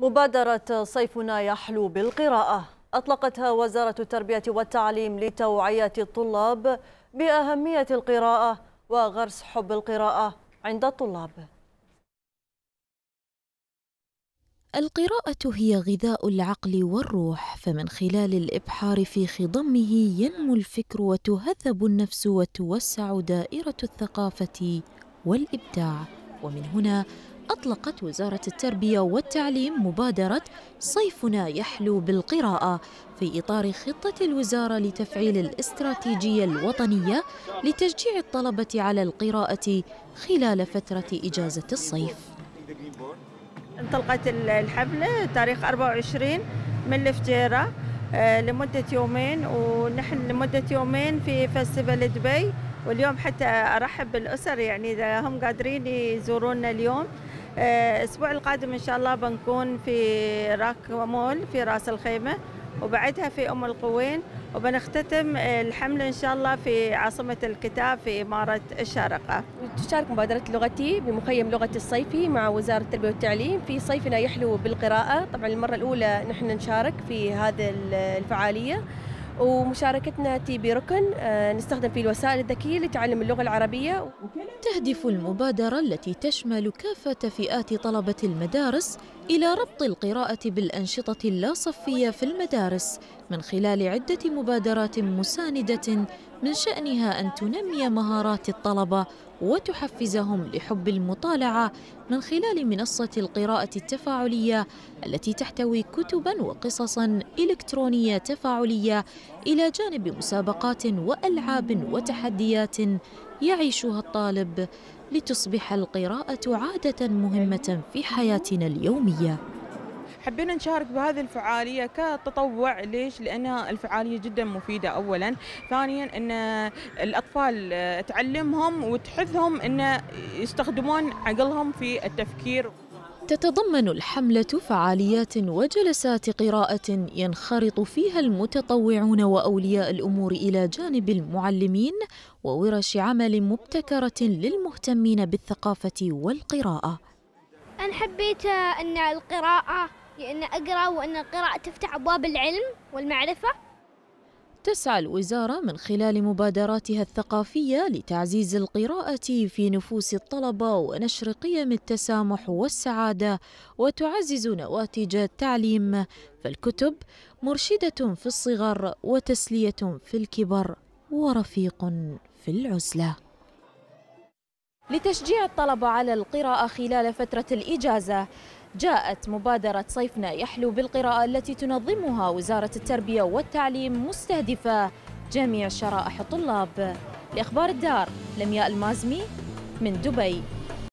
مبادرة صيفنا يحلو بالقراءة أطلقتها وزارة التربية والتعليم لتوعية الطلاب بأهمية القراءة وغرس حب القراءة عند الطلاب. القراءة هي غذاء العقل والروح، فمن خلال الإبحار في خضمه ينمو الفكر وتهذب النفس وتوسع دائرة الثقافة والإبداع. ومن هنا أطلقت وزارة التربية والتعليم مبادرة صيفنا يحلو بالقراءة في إطار خطة الوزارة لتفعيل الاستراتيجية الوطنية لتشجيع الطلبة على القراءة خلال فترة إجازة الصيف. انطلقت الحملة تاريخ 24 من الفجيرة لمدة يومين، ونحن لمدة يومين في فستيفال دبي، واليوم حتى أرحب بالأسر، يعني إذا هم قادرين يزورونا اليوم. الأسبوع القادم إن شاء الله بنكون في راك ومول في راس الخيمة، وبعدها في أم القوين، وبنختتم الحملة إن شاء الله في عاصمة الكتاب في إمارة الشارقة. تشارك مبادرة لغتي بمخيم لغتي الصيفي مع وزارة التربية والتعليم في صيفنا يحلو بالقراءة. طبعا المرة الأولى نحن نشارك في هذه الفعالية، ومشاركتنا تيبي ركن نستخدم فيه الوسائل الذكية لتعلم اللغة العربية. تهدف المبادرة التي تشمل كافة فئات طلبة المدارس إلى ربط القراءة بالأنشطة اللاصفية في المدارس من خلال عدة مبادرات مساندة من شأنها أن تنمي مهارات الطلبة وتحفزهم لحب المطالعة من خلال منصة القراءة التفاعلية التي تحتوي كتباً وقصصاً إلكترونية تفاعلية، إلى جانب مسابقات وألعاب وتحديات يعيشها الطالب، لتصبح القراءة عادة مهمة في حياتنا اليومية. حبينا نشارك بهذه الفعالية كتطوع. ليش؟ لأنها الفعالية جدا مفيدة أولا، ثانيا أن الأطفال تعلمهم وتحثهم أن يستخدمون عقلهم في التفكير. تتضمن الحملة فعاليات وجلسات قراءة ينخرط فيها المتطوعون وأولياء الأمور إلى جانب المعلمين، وورش عمل مبتكرة للمهتمين بالثقافة والقراءة. أنا حبيت أن القراءة، لأن أقرأ وأن القراءة تفتح أبواب العلم والمعرفة. تسعى الوزارة من خلال مبادراتها الثقافية لتعزيز القراءة في نفوس الطلبة ونشر قيم التسامح والسعادة، وتعزز نواتج التعليم، فالكتب مرشدة في الصغر وتسلية في الكبر ورفيق في العزلة. لتشجيع الطلبة على القراءة خلال فترة الإجازة، جاءت مبادرة صيفنا يحلو بالقراءة التي تنظمها وزارة التربية والتعليم، مستهدفة جميع شرائح الطلاب. لأخبار الدار، لمياء المازمي من دبي.